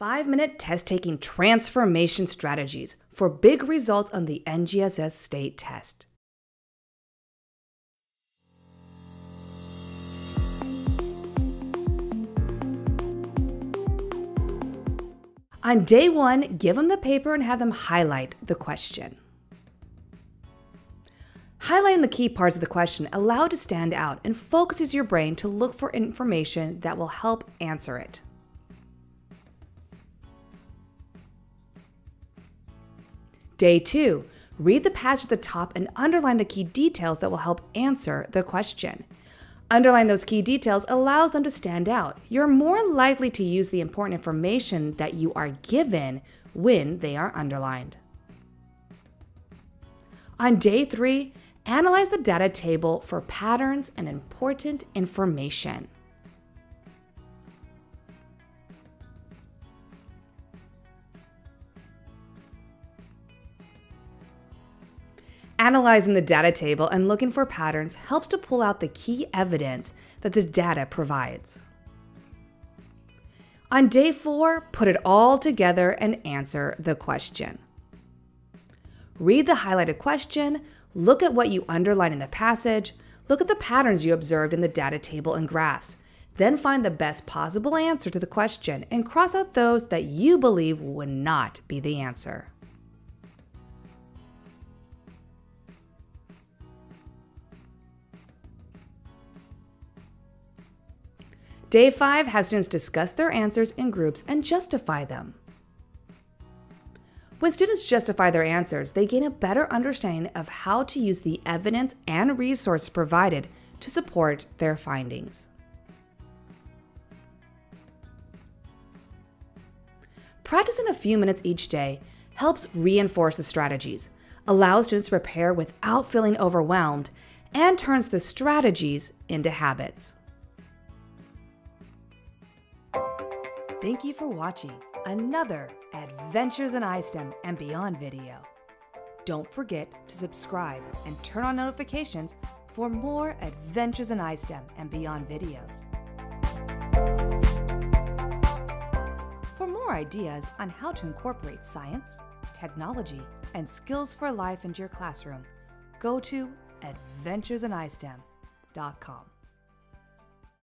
5-minute test-taking transformation strategies for big results on the NGSS state test. On day one, give them the paper and have them highlight the question. Highlighting the key parts of the question allows it to stand out and focuses your brain to look for information that will help answer it. Day two, read the passage at the top and underline the key details that will help answer the question. Underline those key details allows them to stand out. You're more likely to use the important information that you are given when they are underlined. On day three, analyze the data table for patterns and important information. Analyzing the data table and looking for patterns helps to pull out the key evidence that the data provides. On day four, put it all together and answer the question. Read the highlighted question, look at what you underlined in the passage, look at the patterns you observed in the data table and graphs, then find the best possible answer to the question and cross out those that you believe would not be the answer. Day five, have students discuss their answers in groups and justify them. When students justify their answers, they gain a better understanding of how to use the evidence and resources provided to support their findings. Practicing a few minutes each day helps reinforce the strategies, allows students to prepare without feeling overwhelmed, and turns the strategies into habits. Thank you for watching another Adventures in iSTEM and Beyond video. Don't forget to subscribe and turn on notifications for more Adventures in iSTEM and Beyond videos. For more ideas on how to incorporate science, technology, and skills for life into your classroom, go to adventuresinistem.com.